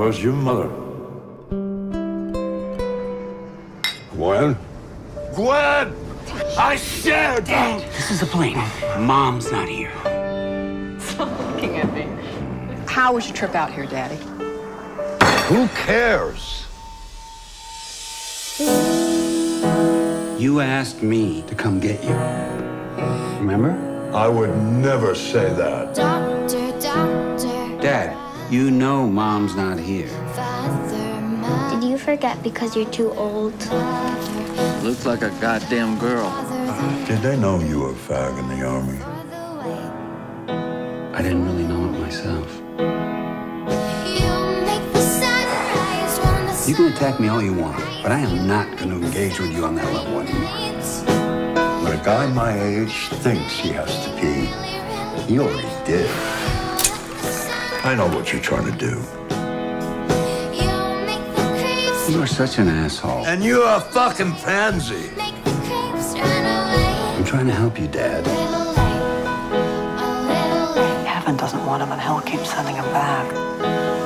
Where's your mother? Gwen? Gwen! I said! Dad, this is a plane. Mom's not here. Stop looking at me. How was your trip out here, Daddy? Who cares? You asked me to come get you. Remember? I would never say that. Doctor. Dad, you know Mom's not here. Did you forget because you're too old? Looks like a goddamn girl. Did they know you were a fag in the army? I didn't really know it myself. You can attack me all you want, but I am not going to engage with you on that level anymore. When a guy my age thinks he has to pee, he already did. I know what you're trying to do. You are such an asshole. And you're a fucking pansy. I'm trying to help you, Dad. Kevin doesn't want him, and hell keeps sending him back.